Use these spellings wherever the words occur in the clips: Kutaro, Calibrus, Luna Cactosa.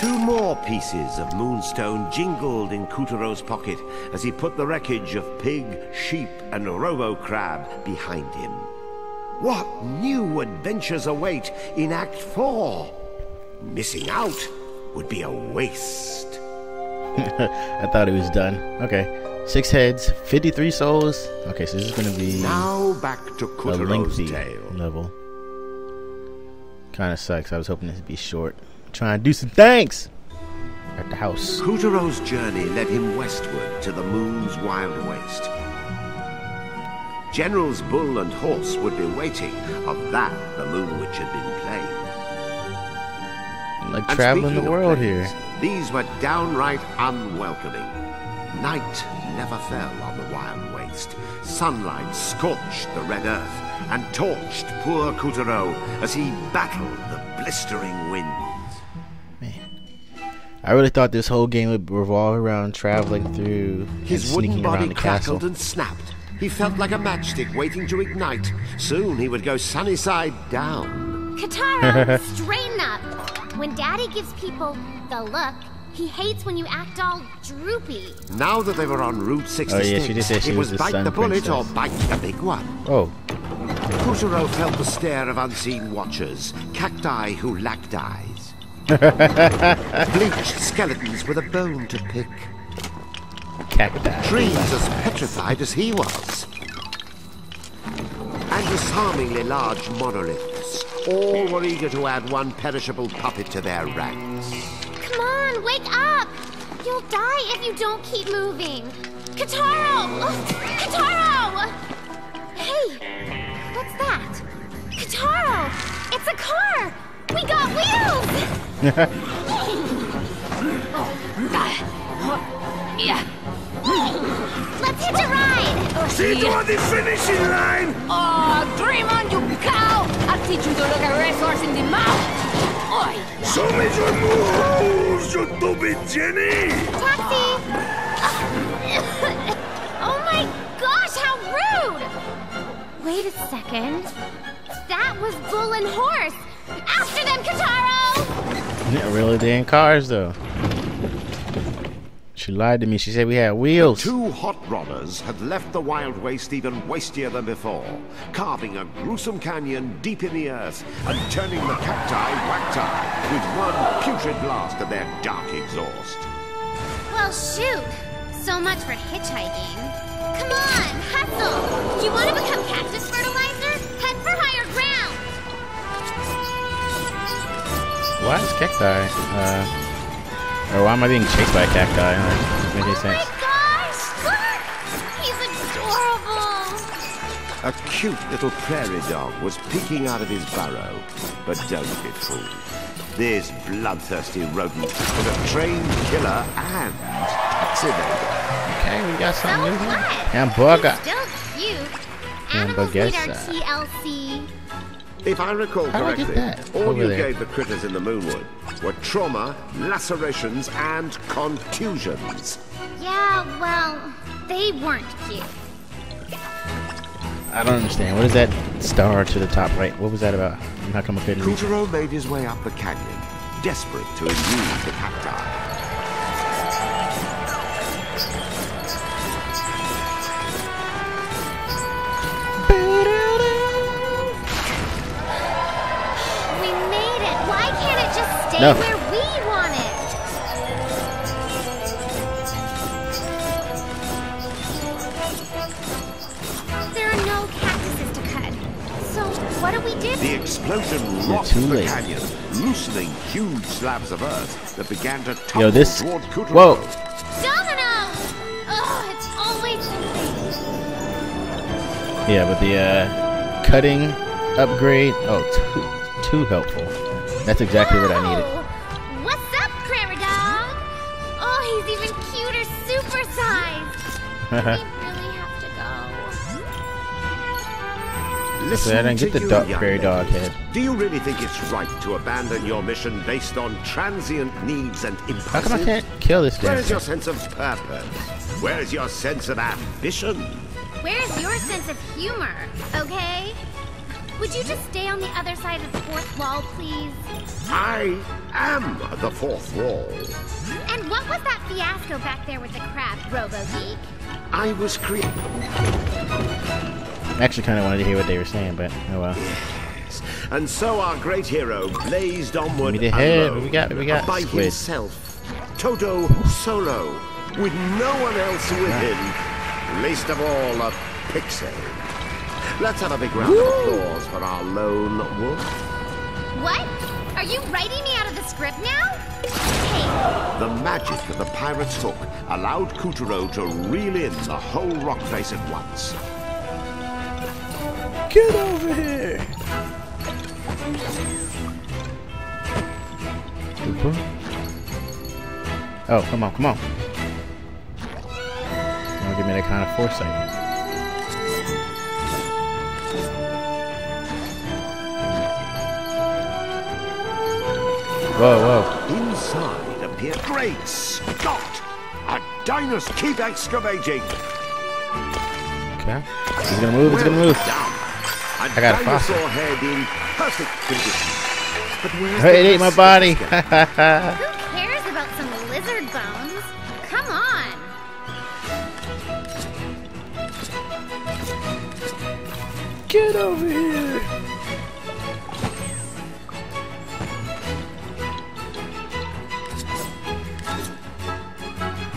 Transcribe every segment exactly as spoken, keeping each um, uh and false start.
Two more pieces of moonstone jingled in Kutaro's pocket as he put the wreckage of pig, sheep, and robo-crab behind him. What new adventures await in Act four? Missing out would be a waste. I thought it was done. Okay. Six heads, fifty-three souls. Okay, so this is going to be now back to Kutaro's tale. Level. Kind of sucks. I was hoping this would be short. Try and do some things at the house. Kutaro's journey led him westward to the moon's wild waste. General's bull and horse would be waiting. Of that, the moon witch had been playing. Like and traveling the world planes, here. These were downright unwelcoming. Night never fell on the wild waste. Sunlight scorched the red earth and torched poor Kutaro as he battled the blistering wind. I really thought this whole game would revolve around traveling through his wooden body crackled and snapped. He felt like a matchstick waiting to ignite. Soon he would go sunny side down. Kutaro, straighten up. When Daddy gives people the look, he hates when you act all droopy. Now that they were on Route sixty-six, oh, yeah, she just, yeah, she it was, was bite the bullet princess. Or bite the big one. Oh. Kutaro felt the stare of unseen watchers, cacti who lacked eyes. Bleached skeletons with a bone to pick. Cacti. Trees as petrified as he was. And disarmingly large monoliths. All were eager to add one perishable puppet to their ranks. Come on, wake up! You'll die if you don't keep moving. Kutaro! Oh, Kutaro! Hey, what's that? Kutaro! It's a car! We got wheels! Yeah. Let's hitch a ride! See to the finishing line! Oh, dream on, you cow! I'll teach you to look a racehorse in the mouth! Oi. So many moves, you stupid Jenny! Taxi! Oh my gosh, how rude! Wait a second. That was bull and horse! After them, Kutaro! Yeah, really, they in cars, though. She lied to me. She said we had wheels. The two hot rodders had left the wild waste even wastier than before, carving a gruesome canyon deep in the earth and turning the cacti whack-tie with one putrid blast of their dark exhaust. Well, shoot. So much for hitchhiking. Come on, hustle! Do you want to become cactus fertilizer? Head for higher ground! Why is cacti? Uh, or why am I being chased by a cacti? That doesn't make any sense. Oh my gosh! Look! He's adorable! A cute little prairie dog was peeking out of his burrow. But don't get fooled. This bloodthirsty rodent was a trained killer and activator. Okay, we got something so new here. Hamburger! Still cute. Animals need our T L C. If I recall correctly, I all you there. gave the critters in the Moonwood were trauma, lacerations, and contusions. Yeah, well, they weren't cute. I don't understand. What is that star to the top right? What was that about? I'm not coming to Kutaro made his way up the canyon, desperate to elude the cacti. No. Where we want it. There are no cactuses to cut. So what do we do? The explosion rocked the canyon, loosening huge slabs of earth that began to topple. Yo, this. Whoa. Domino! Ugh, it's always something. Yeah, but the uh, cutting upgrade. Oh, too, too helpful. That's exactly Whoa. what I needed. What's up, Prairie Dog? Oh, he's even cuter supersized. We really have to go. Listen, I didn't get the dog, Prairie Dog head. Do you really think it's right to abandon your mission based on transient needs and impulses? How come I can't kill this guy? Where's your sense of purpose? Where's your sense of ambition? Where's your sense of humor? Okay? Would you just stay on the other side of the fourth wall, please? I am the fourth wall. And what was that fiasco back there with the crab, Robo-Geek? I was cre- I actually kind of wanted to hear what they were saying, but oh well. Yes. And so our great hero blazed onward Give me the head. What we got, what we got? By Squid. Himself, Todo solo, with no one else with yeah. him, least of all a pixie. Let's have a big round Woo! of applause for our lone wolf. What? Are you writing me out of the script now? Hey. The magic of the pirate's hook allowed Kutaro to reel in the whole rock face at once. Get over here! Oh, come on, come on. Don't give me that kind of foresight. Whoa, whoa. Inside appeared... Great Scott! A dinosaur! Keep excavating! Okay. He's gonna move, he's gonna move. I got a fossil. Hey, it ate my body! Who cares about some lizard bones? Come on! Get over here!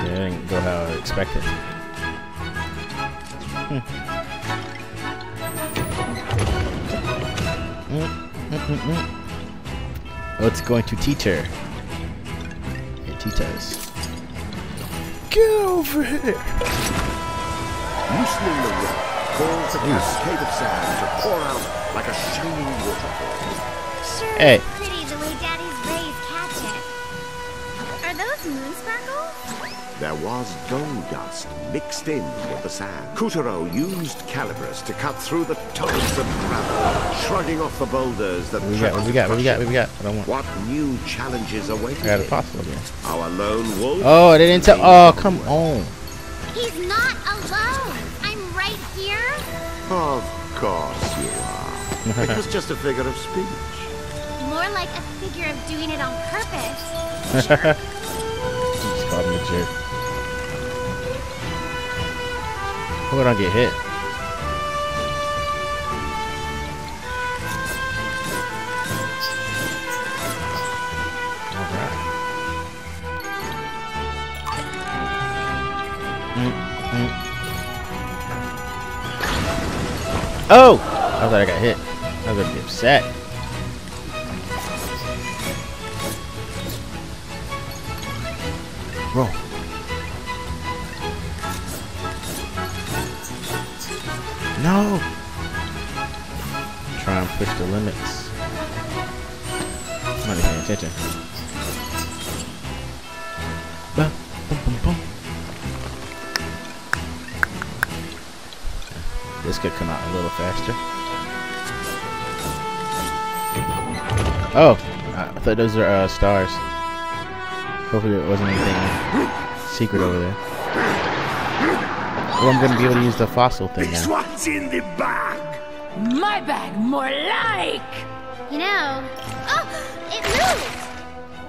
It didn't go how I expected. Hmm. Mm, mm, mm, mm. Oh, it's going to teeter. It teeters. Get over here! Loosening the rope calls a cascade of sand to pour out like a shining waterfall. Sure, hey. Pretty the way Daddy's rays catch it. Are those moon sparkles? There was gold dust mixed in with the sand. Kutaro used Calibrus to cut through the torrents of gravel, shrugging off the boulders that... What we got, what we got, what we got, what we got? I don't want... What new challenges await? I got a fossil again. Our lone wolf... Oh, they didn't tell... Oh, come on. He's not alone. I'm right here. Of course you are. It was just a figure of speech. More like a figure of doing it on purpose. Sure. Just called me a jerk. Hope I don't get hit. Alright. Mm, mm. Oh! I thought I got hit. I was gonna be upset. Roll. No! Try and push the limits. I'm not even paying attention. Boom, boom, boom, boom. This could come out a little faster. Oh! I thought those are uh, stars. Hopefully there wasn't anything secret over there. Well, I'm gonna be able to use the fossil thing now. This one's in the bag! My bag, more like! You know... Oh! It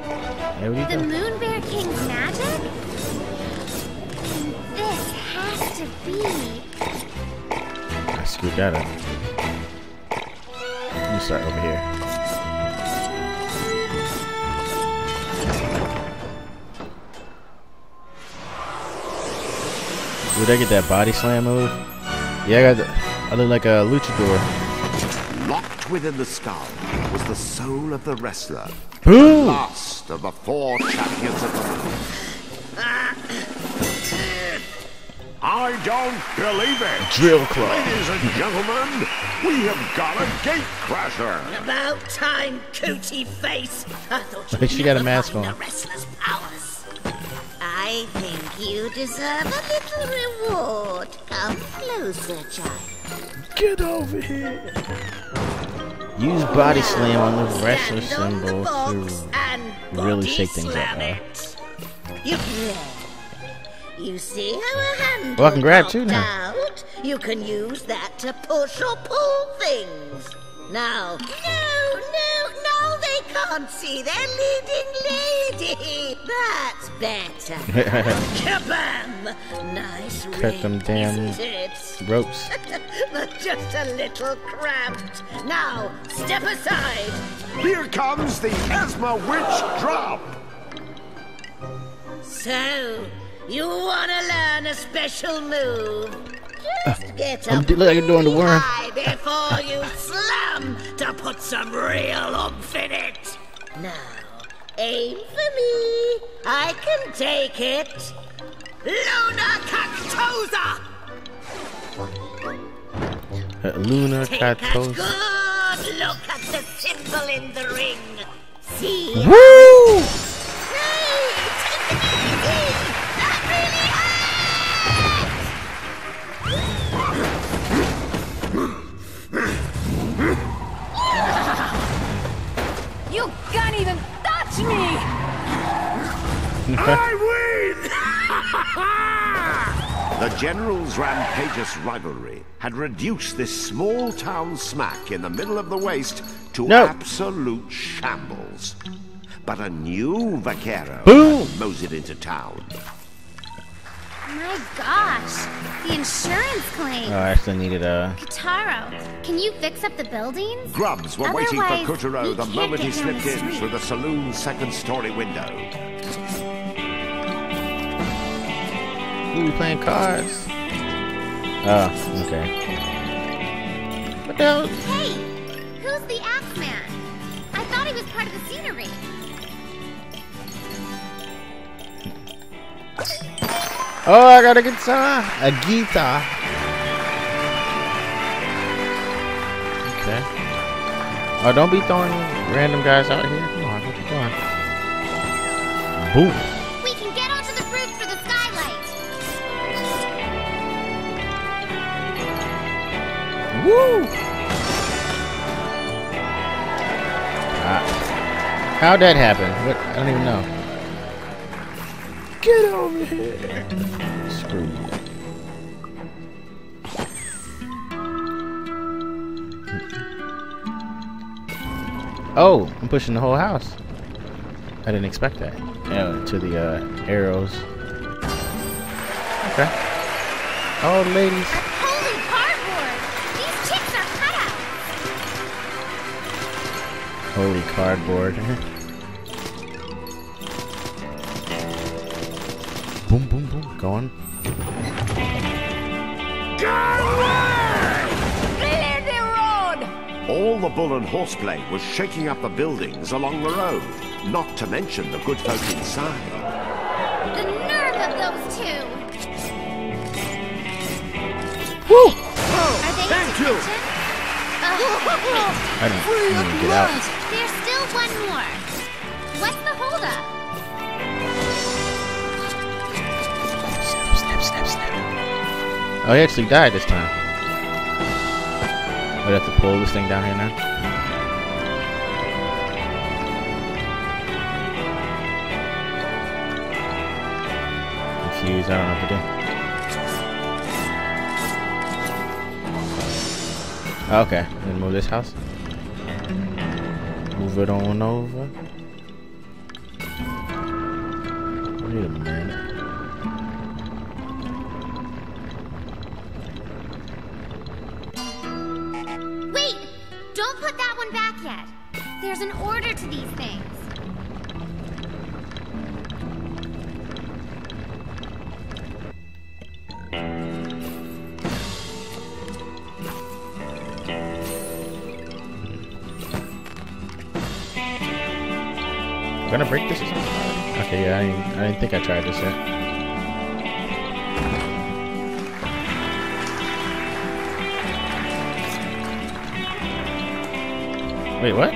moved! There we go. The Moon Bear King's magic? This has to be... I screwed that up. Let me start over here. Did I get that body slam move? Yeah, I got the, I look like a luchador. Locked within the skull was the soul of the wrestler. Boom! The last of the four champions of the world. I don't believe it. Drill club. Ladies and gentlemen, we have got a gatecrasher. About time, cootie face. I thought you I she got a mask on. The wrestler's powers. I think you deserve a little reward. Come closer, child. Get over here. Use body slam on the wrestler symbol to really shake things up. You see how a hand well, I can grab too now. Out? You can use that to push or pull things. Now, no, no, no, they can't. Nancy, they're leading lady. That's better. Kabam! Nice. Cut them damn ropes. But just a little cramped. Now, step aside. Here comes the Esma Witch Drop. So, you want to learn a special move? Just get up really high before you slam to put some real oomph in it. Now, aim for me. I can take it. Luna Cactosa! Uh, Luna Cactosa. Good look at the symbol in the ring. See? Woo! You can't even touch me! I win! The general's rampageous rivalry had reduced this small town smack in the middle of the waste to no. absolute shambles. But a new vaquero moseyed into town. My gosh, the insurance claim. Oh, I actually needed a... Kutaro, can you fix up the buildings? Grubs were Otherwise, waiting for Kutaro the moment he slipped in street. through the saloon's second story window. Ooh, we playing cards. Oh, okay. What the hell? Hey, who's the axe man? I thought he was part of the scenery. Oh, I got a guitar. A guitar. Okay. Oh, don't be throwing random guys out here. Come on, what you doing? Boom. We can get onto the roof for the skylight. Woo! Ah. How'd that happen? What? I don't even know. Get over here! Screw you. Oh, I'm pushing the whole house. I didn't expect that. Yeah, to the uh, arrows. Okay. Oh, ladies. Holy cardboard! These chicks are cut up. Holy cardboard. Boom, boom, boom. Go on. Clear the road! All the bull and horseplay was shaking up the buildings along the road, not to mention the good folk inside. The nerve of those two! Woo! Oh, Are they thank you! Uh, I didn't even get out. There's still one more. What's the holdup? Oh, he actually died this time. I'd have to pull this thing down here now. Confused, I don't know what to do. Okay, then move this house. Move it on over. Wait a minute. Yet. There's an order to these things. I'm gonna break this or something? Okay, yeah, I didn't, I didn't think I tried this yet. Wait, what?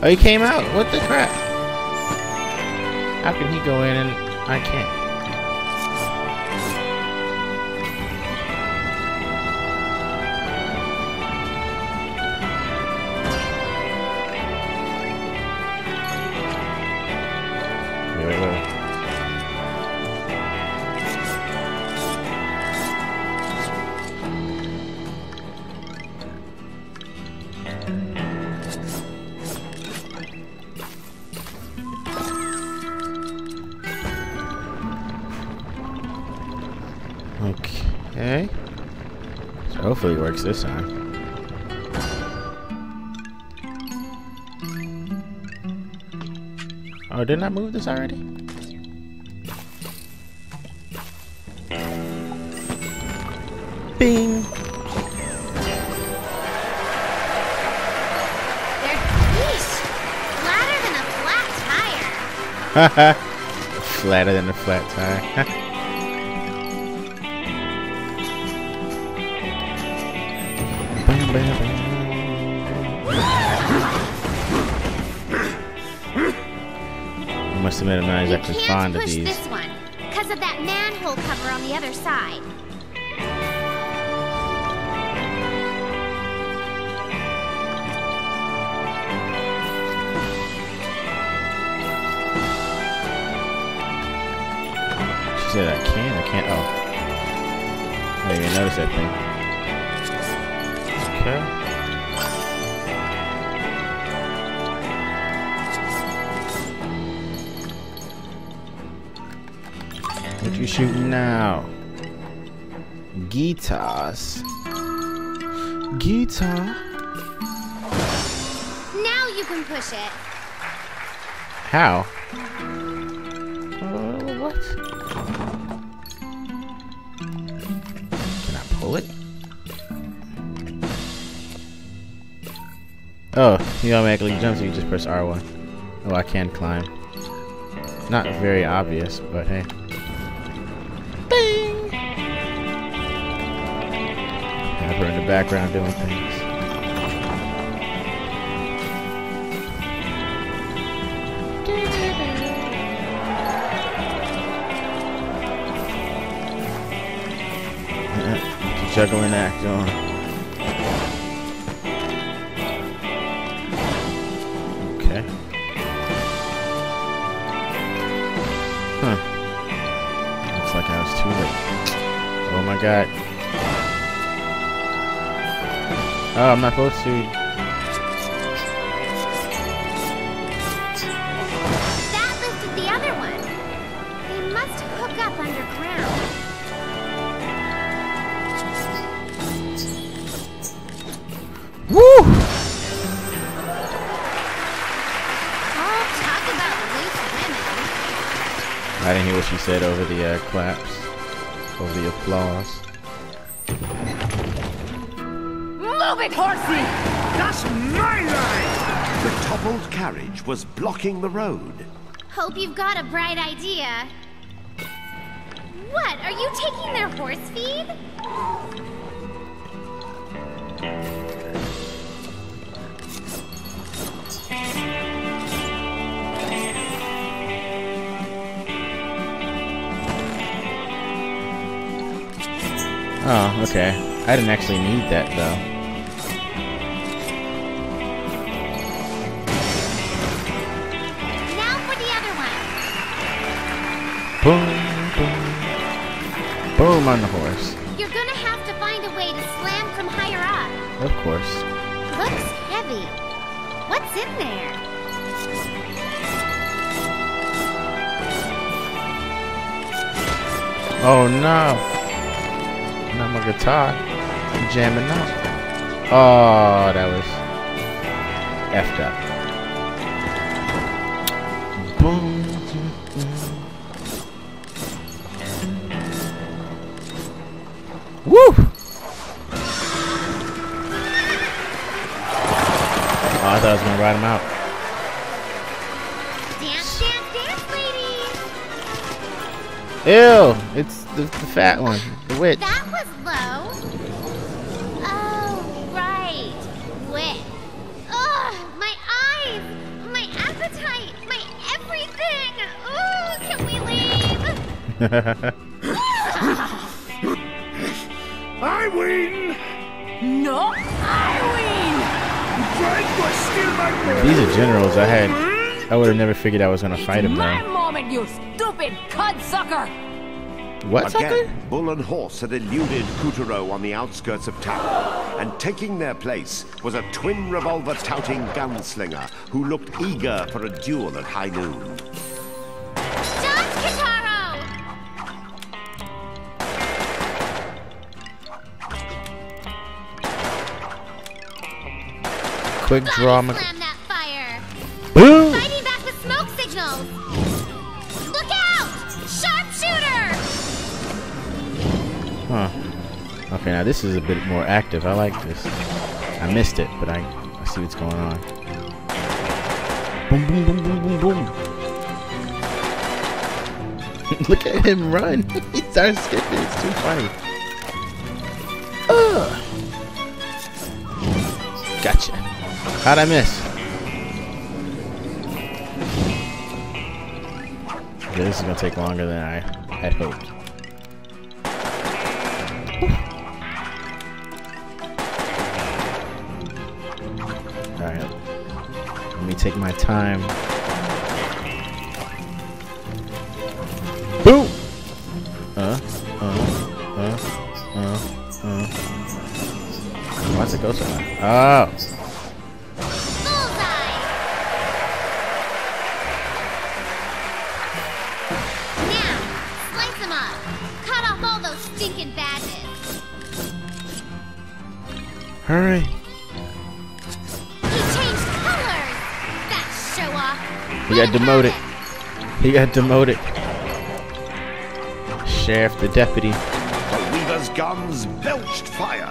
Oh, he came out. What the crap? How can he go in and I can't? Wait, wait, wait. Okay. So hopefully it works this time. Oh, didn't I move this already? Bing! Flatter than a flat tire. Bam, bam, bam. Must admit I'm not exactly fond of these. This one, because of that manhole cover on the other side. She said I can, I can't, oh. I didn't even notice that thing. Okay. What you shoot now? Guitars. Guitar. Now you can push it. How? Uh, what? It? Oh, he automatically jumps if you just press R one. Oh, I can climb. Not very obvious, but hey. Bing! Have her in the background doing things. Juggling act on. Okay. Huh. Looks like I was too late. Oh my god. Oh, I'm not supposed to. That lifted the other one. They must hook up underground. Woo! Oh, talk about women. I didn't hear what she said over the uh, claps, over the applause. Move it, horsey! That's my line! The toppled carriage was blocking the road. Hope you've got a bright idea. What? Are you taking their horse feed? Oh, okay. I didn't actually need that, though. Now for the other one. Boom, boom. Boom on the horse. You're gonna have to find a way to slam from higher up. Of course. Looks heavy. What's in there? Oh, no. Not my guitar. I'm jamming now. Oh, that was effed up. Boom. Woo! Oh, I thought I was gonna ride him out. Dance, dance, dance, ladies. Ew! It's the, the fat one, the witch. That low. Oh, right. Wet. Ugh, my eyes, my appetite, my everything. Ooh, can we leave? I win. No, I win. Was still my These are generals I had. I would have never figured I was going to fight him, though. My moment, you stupid cudsucker. What? Again, bull and horse had eluded Kutaro on the outskirts of town, and taking their place was a twin revolver-touting gunslinger who looked eager for a duel at high noon. Dodge, Kutaro! quick draw. Boom! Fighting back with smoke signals. Look out! Sharpshooter! Huh. Okay, now this is a bit more active. I like this. I missed it, but I I see what's going on. Boom! Boom! Boom! Boom! Boom! Boom! Look at him run! He starts skipping, it's too funny. Ugh. Gotcha. How'd I miss? Okay, this is gonna take longer than I had hoped. Alright. Let me take my time. Boom! Uh, uh, uh, uh, uh. Why's it go so loud? Oh! Bullseye! Now, slice them up! Cut off all those stinking badges! Hurry! He changed colors! That show off! He got demoted! He got demoted! Sheriff, the deputy. The weaver's guns belched fire.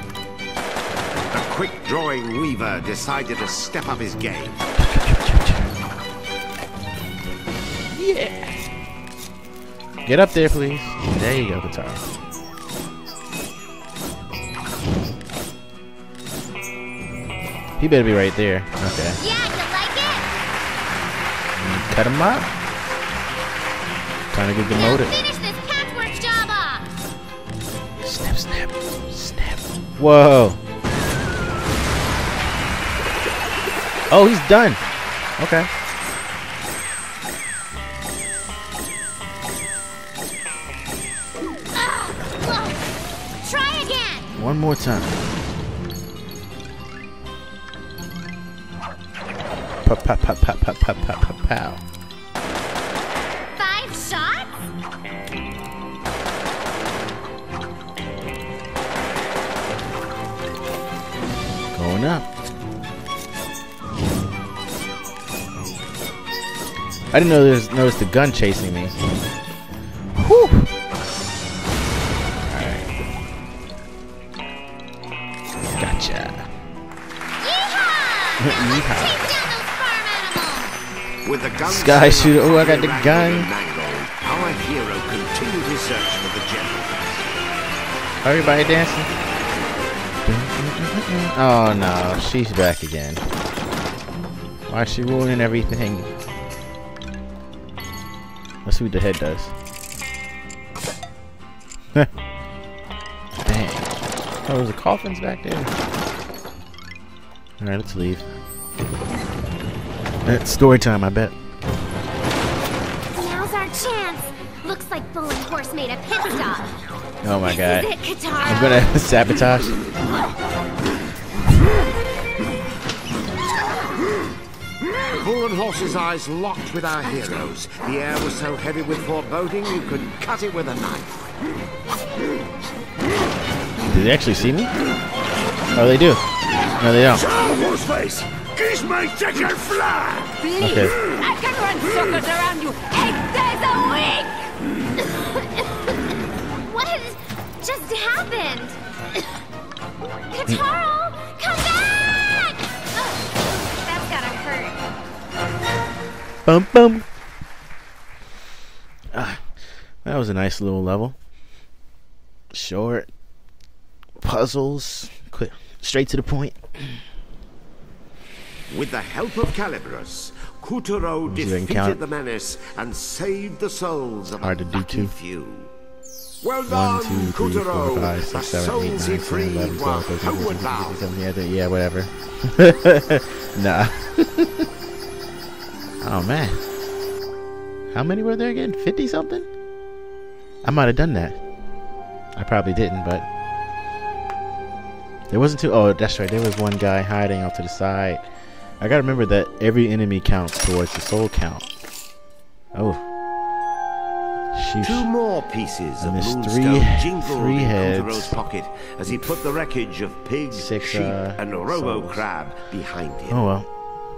A quick-drawing weaver decided to step up his game. Yeah. Get up there, please. There you go, Kutaro. He better be right there. Okay. Yeah, you like it? Cut him up. Trying to get demoted. Snap, snap. Whoa. Oh, he's done. Okay. Uh, whoa. Try again. One more time. Pop, pop, pop, pop, pop, pop, pop, pop, pow. Five shots? Going up. I didn't know there's noticed the gun chasing me. Whew. All right. Gotcha. Yeehaw! With the gun sky shooter. Oh, I got the gun. Our hero continued his search for the gem. Everybody dancing. Oh no, she's back again. Why is she ruining everything? Let's see what the head does. Dang. Oh, there's a coffins back there. Alright, let's leave. It's story time, I bet. Now's our chance. Looks like Bull and Horse made a pit stop. Oh my god. It, I'm gonna sabotage. Bull and Horse's eyes locked with our heroes. The air was so heavy with foreboding you could cut it with a knife. Did they actually see me? Oh, they do. No, they don't. Okay. I can run circles around you eight days a week! What has just happened? Kutaro, come back! Oh, that's gotta hurt. Bum bum. Ah, that was a nice little level. Short puzzles, quick, straight to the point. With the help of Calibrus, Kutaro defeated the menace and saved the souls of hard to do too few. Well done, Kutaro. Yeah, whatever. Nah. Oh man, how many were there again? fifty something? I might have done that. I probably didn't, but there wasn't too. Oh, that's right. There was one guy hiding off to the side. I gotta remember that every enemy counts towards the soul count. Oh, sheesh. Two more pieces and of moonstone three, jingled three in Kotaro's pocket as he put the wreckage of pig, Six, sheep, uh, and robo-crab behind him. Oh well.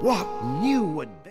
What new addition?